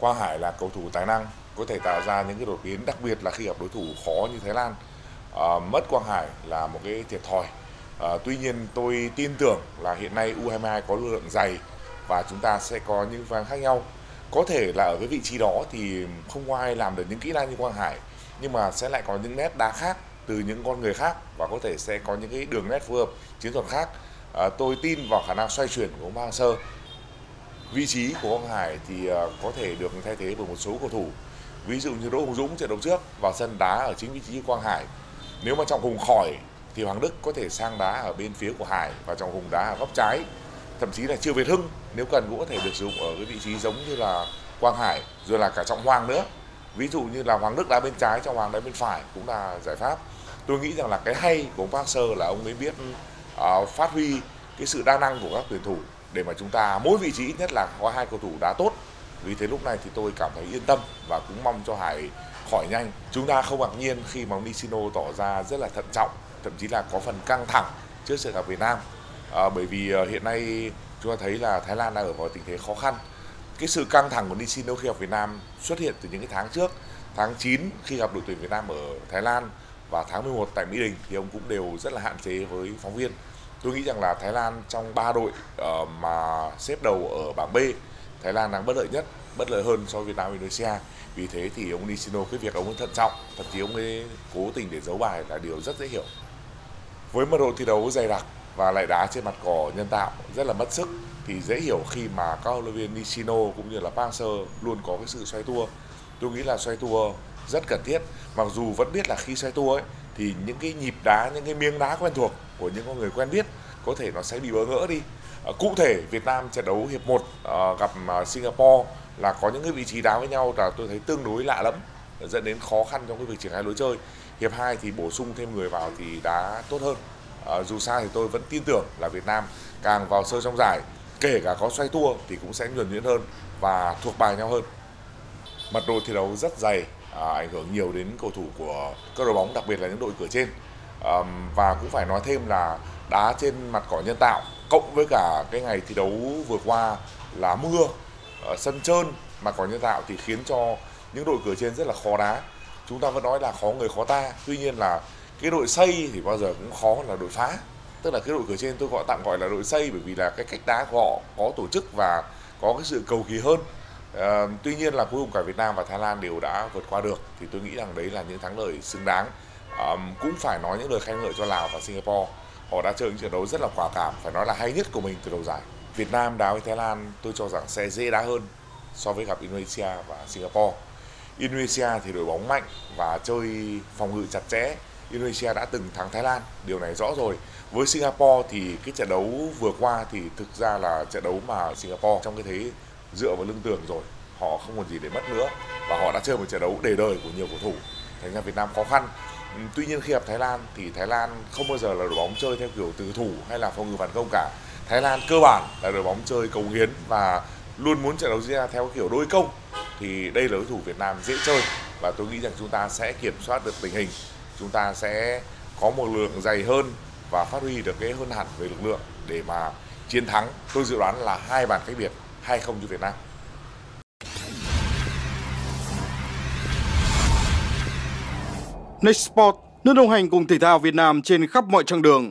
Quang Hải là cầu thủ tài năng, có thể tạo ra những cái đột biến, đặc biệt là khi gặp đối thủ khó như Thái Lan. Mất Quang Hải là một cái thiệt thòi. Tuy nhiên tôi tin tưởng là hiện nay U22 có lực lượng dày và chúng ta sẽ có những pha khác nhau. Có thể là ở cái vị trí đó thì không có ai làm được những kỹ năng như Quang Hải, nhưng mà sẽ lại có những nét đá khác từ những con người khác và có thể sẽ có những cái đường nét phù hợp chiến thuật khác. Tôi tin vào khả năng xoay chuyển của ông Panser. Vị trí của Quang Hải thì có thể được thay thế bởi một số cầu thủ. Ví dụ như Đỗ Hùng Dũng trận đấu trước vào sân đá ở chính vị trí Quang Hải. Nếu mà Trọng Hùng khỏi thì Hoàng Đức có thể sang đá ở bên phía của Hải và Trọng Hùng đá ở góc trái. Thậm chí là Trương Việt Hưng nếu cần cũng có thể được sử dụng ở cái vị trí giống như là Quang Hải, rồi là cả Trọng Hoàng nữa. Ví dụ như là Hoàng Đức đá bên trái, Trọng Hoàng đá bên phải cũng là giải pháp. Tôi nghĩ rằng là cái hay của ông Park Seo là ông ấy biết phát huy cái sự đa năng của các tuyển thủ để mà chúng ta mỗi vị trí ít nhất là có hai cầu thủ đá tốt. Vì thế lúc này thì tôi cảm thấy yên tâm và cũng mong cho Hải khỏi nhanh. Chúng ta không ngạc nhiên khi mà ông Nishino tỏ ra rất là thận trọng, thậm chí là có phần căng thẳng trước sự gặp Việt Nam. Bởi vì hiện nay chúng ta thấy là Thái Lan đang ở vào tình thế khó khăn. Cái sự căng thẳng của Nishino khi gặp Việt Nam xuất hiện từ những cái tháng trước. Tháng 9 khi gặp đội tuyển Việt Nam ở Thái Lan và tháng 11 tại Mỹ Đình thì ông cũng đều rất là hạn chế với phóng viên. Tôi nghĩ rằng là Thái Lan trong 3 đội mà xếp đầu ở bảng B, Thái Lan đang bất lợi hơn so với Việt Nam, Indonesia. Vì thế thì ông Nishino cái việc ông ấy thận trọng, thậm chí ông ấy cố tình để giấu bài là điều rất dễ hiểu. Với mật độ thi đấu dày đặc và lại đá trên mặt cỏ nhân tạo rất là mất sức thì dễ hiểu khi mà các huấn luyện viên Nishino cũng như là Panser luôn có cái sự xoay tua. Tôi nghĩ là xoay tua rất cần thiết, mặc dù vẫn biết là khi xoay tua ấy thì những cái nhịp đá, những cái miếng đá quen thuộc của những con người quen biết có thể nó sẽ bị bỡ ngỡ đi. Cụ thể Việt Nam trận đấu hiệp 1 gặp Singapore là có những cái vị trí đá với nhau là tôi thấy tương đối lạ lẫm, dẫn đến khó khăn trong cái việc triển khai lối chơi. Hiệp 2 thì bổ sung thêm người vào thì đá tốt hơn. Dù sao thì tôi vẫn tin tưởng là Việt Nam càng vào sâu trong giải, kể cả có xoay tua thì cũng sẽ nhuần nhuyễn hơn và thuộc bài nhau hơn. Mật độ thi đấu rất dày, ảnh hưởng nhiều đến cầu thủ của các đội bóng, đặc biệt là những đội cửa trên. Và cũng phải nói thêm là đá trên mặt cỏ nhân tạo cộng với cả cái ngày thi đấu vừa qua là mưa, sân trơn, mặt cỏ nhân tạo thì khiến cho những đội cửa trên rất là khó đá. Chúng ta vẫn nói là khó người khó ta, tuy nhiên là cái đội xây thì bao giờ cũng khó là đội phá. Tức là cái đội cửa trên tôi tạm gọi là đội xây bởi vì là cái cách đá của họ có tổ chức và có cái sự cầu kỳ hơn. Tuy nhiên là cuối cùng cả Việt Nam và Thái Lan đều đã vượt qua được thì tôi nghĩ rằng đấy là những thắng lợi xứng đáng. Cũng phải nói những lời khen ngợi cho Lào và Singapore. Họ đã chơi những trận đấu rất là quả cảm, phải nói là hay nhất của mình từ đầu giải. Việt Nam đá với Thái Lan tôi cho rằng sẽ dễ đá hơn so với gặp Indonesia và Singapore. Indonesia thì đội bóng mạnh và chơi phòng ngự chặt chẽ. Indonesia đã từng thắng Thái Lan, điều này rõ rồi. Với Singapore thì cái trận đấu vừa qua thì thực ra là trận đấu mà Singapore trong cái thế dựa vào lưng tường rồi. Họ không còn gì để mất nữa và họ đã chơi một trận đấu để đời của nhiều cầu thủ. Thành ra Việt Nam khó khăn. Tuy nhiên khi gặp Thái Lan thì Thái Lan không bao giờ là đội bóng chơi theo kiểu từ thủ hay là phòng ngự phản công cả. Thái Lan cơ bản là đội bóng chơi cống hiến và luôn muốn trận đấu diễn ra theo kiểu đôi công. Thì đây là đối thủ Việt Nam dễ chơi và tôi nghĩ rằng chúng ta sẽ kiểm soát được tình hình. Chúng ta sẽ có một lực lượng dày hơn và phát huy được cái hơn hẳn về lực lượng để mà chiến thắng. Tôi dự đoán là 2 bàn cách biệt, 2-0 cho Việt Nam. Next Sports, luôn đồng hành cùng thể thao Việt Nam trên khắp mọi chặng đường.